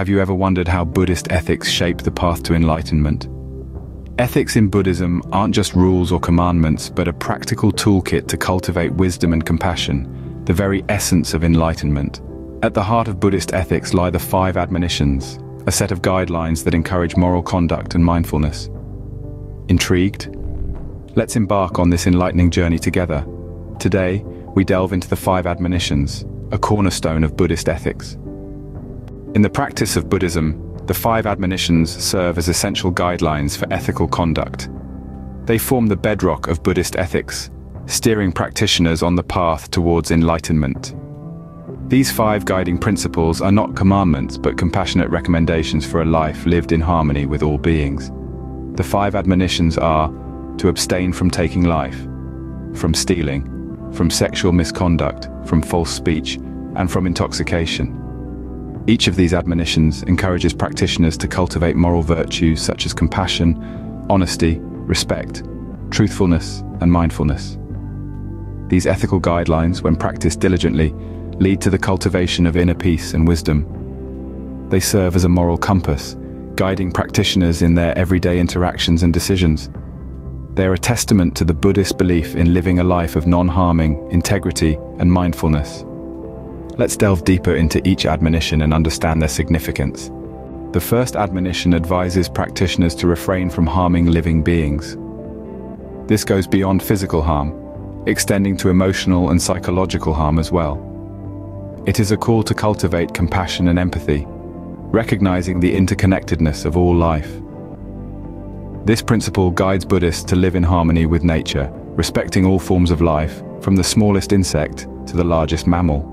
Have you ever wondered how Buddhist ethics shape the path to enlightenment? Ethics in Buddhism aren't just rules or commandments, but a practical toolkit to cultivate wisdom and compassion, the very essence of enlightenment. At the heart of Buddhist ethics lie the Five Admonitions, a set of guidelines that encourage moral conduct and mindfulness. Intrigued? Let's embark on this enlightening journey together. Today, we delve into the Five Admonitions, a cornerstone of Buddhist ethics. In the practice of Buddhism, the Five Admonitions serve as essential guidelines for ethical conduct. They form the bedrock of Buddhist ethics, steering practitioners on the path towards enlightenment. These five guiding principles are not commandments but compassionate recommendations for a life lived in harmony with all beings. The Five Admonitions are to abstain from taking life, from stealing, from sexual misconduct, from false speech, and from intoxication. Each of these admonitions encourages practitioners to cultivate moral virtues such as compassion, honesty, respect, truthfulness, and mindfulness. These ethical guidelines, when practiced diligently, lead to the cultivation of inner peace and wisdom. They serve as a moral compass, guiding practitioners in their everyday interactions and decisions. They're a testament to the Buddhist belief in living a life of non-harming, integrity, and mindfulness. Let's delve deeper into each admonition and understand their significance. The first admonition advises practitioners to refrain from harming living beings. This goes beyond physical harm, extending to emotional and psychological harm as well. It is a call to cultivate compassion and empathy, recognizing the interconnectedness of all life. This principle guides Buddhists to live in harmony with nature, respecting all forms of life, from the smallest insect to the largest mammal.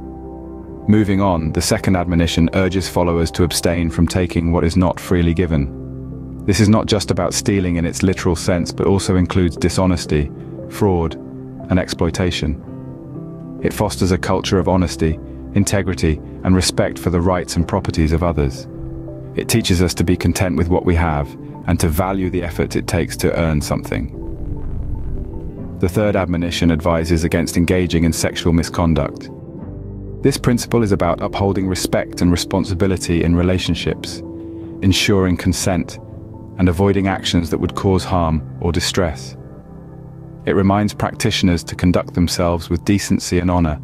Moving on, the second admonition urges followers to abstain from taking what is not freely given. This is not just about stealing in its literal sense, but also includes dishonesty, fraud, and exploitation. It fosters a culture of honesty, integrity, and respect for the rights and properties of others. It teaches us to be content with what we have, and to value the effort it takes to earn something. The third admonition advises against engaging in sexual misconduct. This principle is about upholding respect and responsibility in relationships, ensuring consent, and avoiding actions that would cause harm or distress. It reminds practitioners to conduct themselves with decency and honor,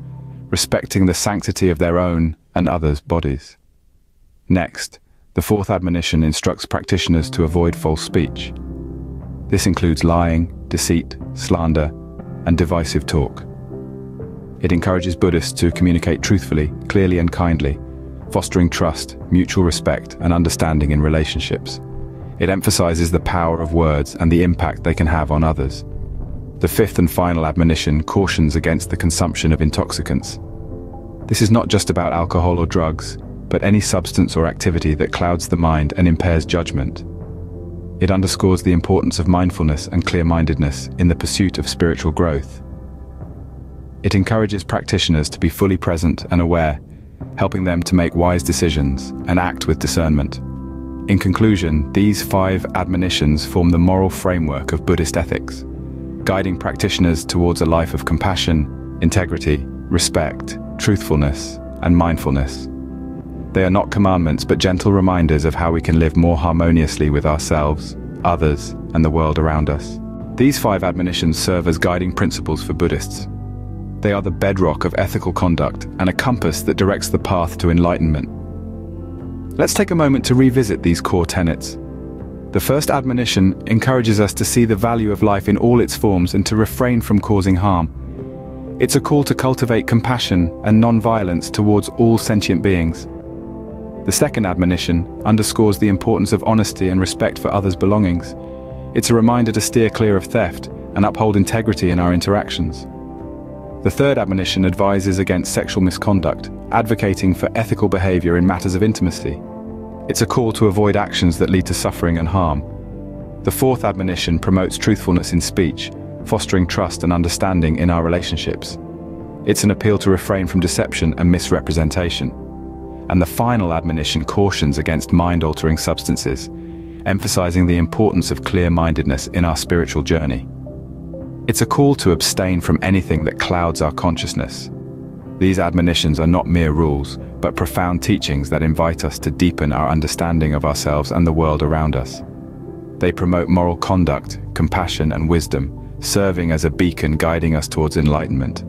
respecting the sanctity of their own and others' bodies. Next, the fourth admonition instructs practitioners to avoid false speech. This includes lying, deceit, slander, and divisive talk. It encourages Buddhists to communicate truthfully, clearly, and kindly, fostering trust, mutual respect, and understanding in relationships. It emphasizes the power of words and the impact they can have on others. The fifth and final admonition cautions against the consumption of intoxicants. This is not just about alcohol or drugs, but any substance or activity that clouds the mind and impairs judgment. It underscores the importance of mindfulness and clear-mindedness in the pursuit of spiritual growth. It encourages practitioners to be fully present and aware, helping them to make wise decisions and act with discernment. In conclusion, these five admonitions form the moral framework of Buddhist ethics, guiding practitioners towards a life of compassion, integrity, respect, truthfulness, and mindfulness. They are not commandments, but gentle reminders of how we can live more harmoniously with ourselves, others, and the world around us. These five admonitions serve as guiding principles for Buddhists. They are the bedrock of ethical conduct and a compass that directs the path to enlightenment. Let's take a moment to revisit these core tenets. The first admonition encourages us to see the value of life in all its forms and to refrain from causing harm. It's a call to cultivate compassion and non-violence towards all sentient beings. The second admonition underscores the importance of honesty and respect for others' belongings. It's a reminder to steer clear of theft and uphold integrity in our interactions. The third admonition advises against sexual misconduct, advocating for ethical behavior in matters of intimacy. It's a call to avoid actions that lead to suffering and harm. The fourth admonition promotes truthfulness in speech, fostering trust and understanding in our relationships. It's an appeal to refrain from deception and misrepresentation. And the final admonition cautions against mind-altering substances, emphasizing the importance of clear-mindedness in our spiritual journey. It's a call to abstain from anything that clouds our consciousness, These admonitions are not mere rules, but profound teachings that invite us to deepen our understanding of ourselves and the world around us. They promote moral conduct, compassion and wisdom, serving as a beacon guiding us towards enlightenment.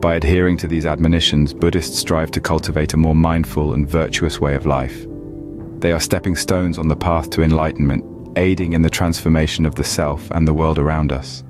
By adhering to these admonitions, Buddhists strive to cultivate a more mindful and virtuous way of life. They are stepping stones on the path to enlightenment, aiding in the transformation of the self and the world around us.